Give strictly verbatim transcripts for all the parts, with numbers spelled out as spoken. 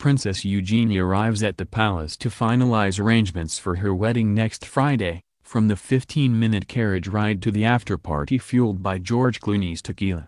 Princess Eugenie arrives at the palace to finalize arrangements for her wedding next Friday, from the fifteen minute carriage ride to the after-party fueled by George Clooney's tequila.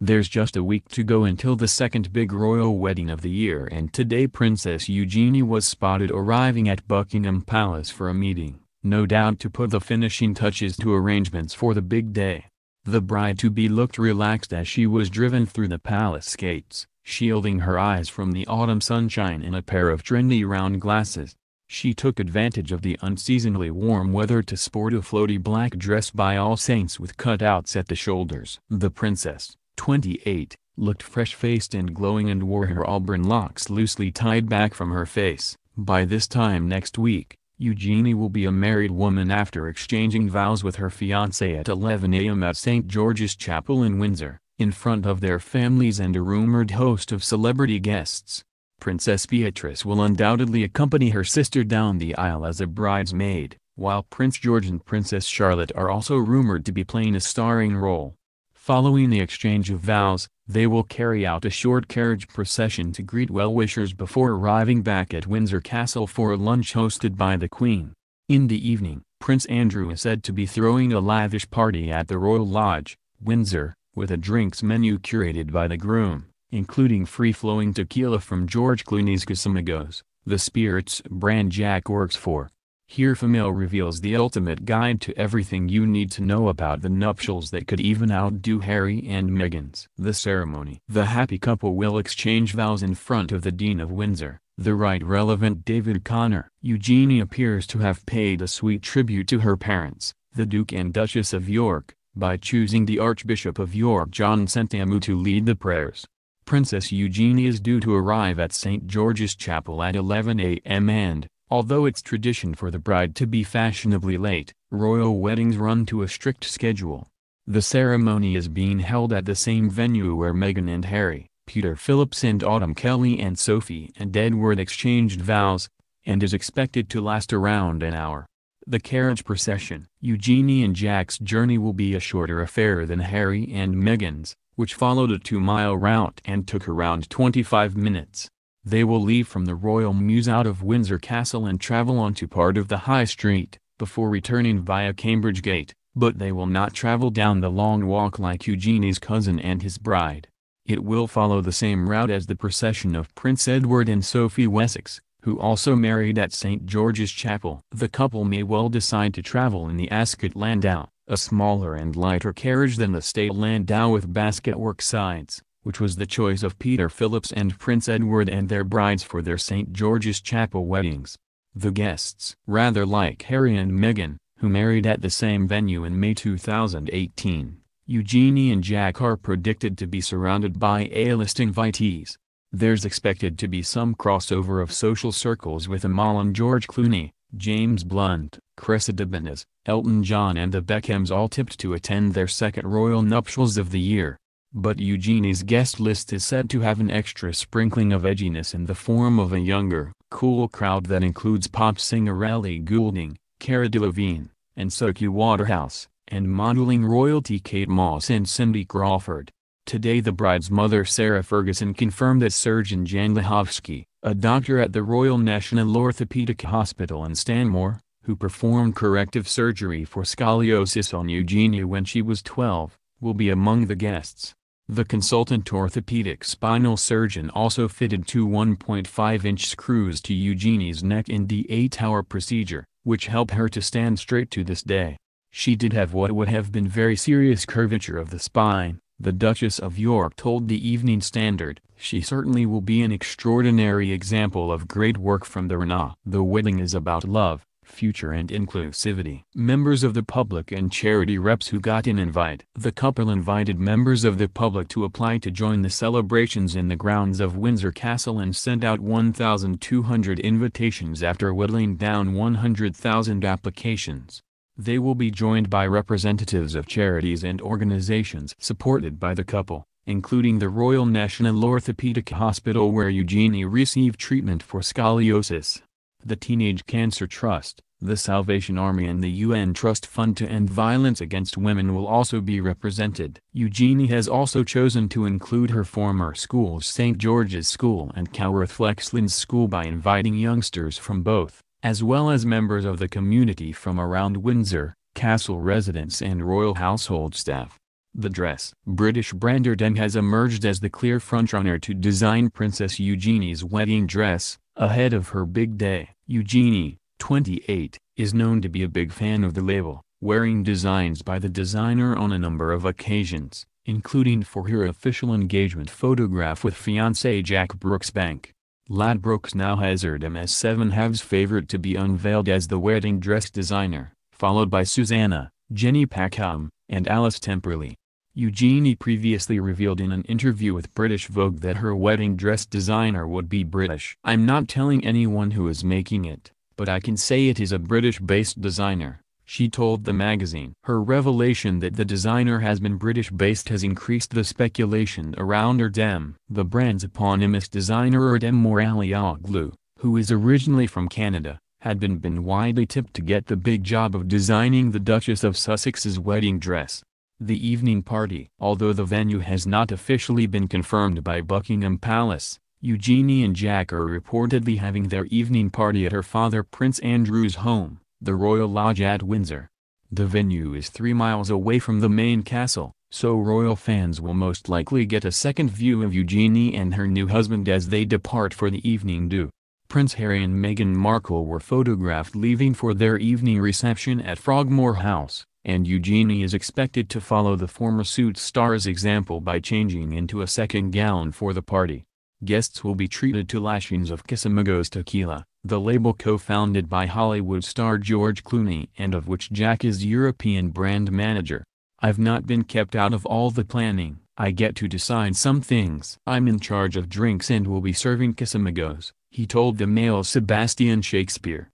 There's just a week to go until the second big royal wedding of the year, and today Princess Eugenie was spotted arriving at Buckingham Palace for a meeting, no doubt to put the finishing touches to arrangements for the big day. The bride-to-be looked relaxed as she was driven through the palace gates, shielding her eyes from the autumn sunshine in a pair of trendy round glasses. She took advantage of the unseasonably warm weather to sport a floaty black dress by All Saints with cutouts at the shoulders. The princess, twenty-eight, looked fresh-faced and glowing and wore her auburn locks loosely tied back from her face. By this time next week, Eugenie will be a married woman after exchanging vows with her fiancé at eleven a m at Saint George's Chapel in Windsor, in front of their families and a rumored host of celebrity guests. Princess Beatrice will undoubtedly accompany her sister down the aisle as a bridesmaid, while Prince George and Princess Charlotte are also rumored to be playing a starring role. Following the exchange of vows, they will carry out a short carriage procession to greet well-wishers before arriving back at Windsor Castle for a lunch hosted by the Queen. In the evening, Prince Andrew is said to be throwing a lavish party at the Royal Lodge, Windsor, with a drinks menu curated by the groom, including free-flowing tequila from George Clooney's Casamigos, the spirits brand Jack works for. Here Famille reveals the ultimate guide to everything you need to know about the nuptials that could even outdo Harry and Meghan's. The ceremony. The happy couple will exchange vows in front of the Dean of Windsor, the right relevant David Connor. Eugenie appears to have paid a sweet tribute to her parents, the Duke and Duchess of York, by choosing the Archbishop of York John Sentamu to lead the prayers. Princess Eugenie is due to arrive at Saint George's Chapel at eleven a m and, although it's tradition for the bride to be fashionably late, royal weddings run to a strict schedule. The ceremony is being held at the same venue where Meghan and Harry, Peter Phillips and Autumn Kelly and Sophie and Edward exchanged vows, and is expected to last around an hour. The carriage procession. Eugenie and Jack's journey will be a shorter affair than Harry and Meghan's, which followed a two mile route and took around twenty-five minutes. They will leave from the Royal Mews out of Windsor Castle and travel onto part of the High Street, before returning via Cambridge Gate, but they will not travel down the long walk like Eugenie's cousin and his bride. It will follow the same route as the procession of Prince Edward and Sophie Wessex, who also married at Saint George's Chapel. The couple may well decide to travel in the Ascot Landau, a smaller and lighter carriage than the State Landau with basketwork sides, which was the choice of Peter Phillips and Prince Edward and their brides for their Saint George's Chapel weddings. The guests, rather like Harry and Meghan, who married at the same venue in May two thousand eighteen, Eugenie and Jack are predicted to be surrounded by A-list invitees. There's expected to be some crossover of social circles with Amal and George Clooney, James Blunt, Cressida Bonas, Elton John and the Beckhams, all tipped to attend their second royal nuptials of the year. But Eugenie's guest list is said to have an extra sprinkling of edginess in the form of a younger, cool crowd that includes pop singer Ellie Goulding, Cara Delevingne, and Suki Waterhouse, and modeling royalty Kate Moss and Cindy Crawford. Today the bride's mother Sarah Ferguson confirmed that surgeon Jan Lihovsky, a doctor at the Royal National Orthopaedic Hospital in Stanmore, who performed corrective surgery for scoliosis on Eugenie when she was twelve, will be among the guests. The consultant orthopedic spinal surgeon also fitted two one point five inch screws to Eugenie's neck in the eight hour procedure, which helped her to stand straight to this day. She did have what would have been very serious curvature of the spine, the Duchess of York told the Evening Standard. She certainly will be an extraordinary example of great work from the Rana. The wedding is about love, future and inclusivity. Members of the public and charity reps who got an invite. The couple invited members of the public to apply to join the celebrations in the grounds of Windsor Castle and sent out one thousand two hundred invitations after whittling down one hundred thousand applications. They will be joined by representatives of charities and organizations supported by the couple, including the Royal National Orthopaedic Hospital where Eugenie received treatment for scoliosis, the Teenage Cancer Trust, The Salvation Army and the U N Trust Fund to End Violence Against Women will also be represented. Eugenie has also chosen to include her former schools Saint George's School and Coworth Flexlands School by inviting youngsters from both, as well as members of the community from around Windsor Castle residents and royal household staff. The dress. British brander Denim has emerged as the clear frontrunner to design Princess Eugenie's wedding dress, ahead of her big day. Eugenie, twenty-eight, is known to be a big fan of the label, wearing designs by the designer on a number of occasions, including for her official engagement photograph with fiancé Jack Brooksbank. Ladbrokes now has her Denim as Sevenhave's favorite to be unveiled as the wedding dress designer, followed by Susanna, Jenny Packham, and Alice Temperley. Eugenie previously revealed in an interview with British Vogue that her wedding dress designer would be British. "I'm not telling anyone who is making it, but I can say it is a British-based designer," she told the magazine. Her revelation that the designer has been British-based has increased the speculation around her Dem. The brand's eponymous designer Erdem Moralioglu, who is originally from Canada, had been been widely tipped to get the big job of designing the Duchess of Sussex's wedding dress. The evening party. Although the venue has not officially been confirmed by Buckingham Palace, Eugenie and Jack are reportedly having their evening party at her father Prince Andrew's home, the Royal Lodge at Windsor. The venue is three miles away from the main castle, so royal fans will most likely get a second view of Eugenie and her new husband as they depart for the evening do. Prince Harry and Meghan Markle were photographed leaving for their evening reception at Frogmore House, and Eugenie is expected to follow the former suit star's example by changing into a second gown for the party. Guests will be treated to lashings of Casamigos tequila, the label co-founded by Hollywood star George Clooney and of which Jack is European brand manager. "I've not been kept out of all the planning. I get to decide some things. I'm in charge of drinks and will be serving Casamigos," he told the Mail. Sebastian Shakespeare.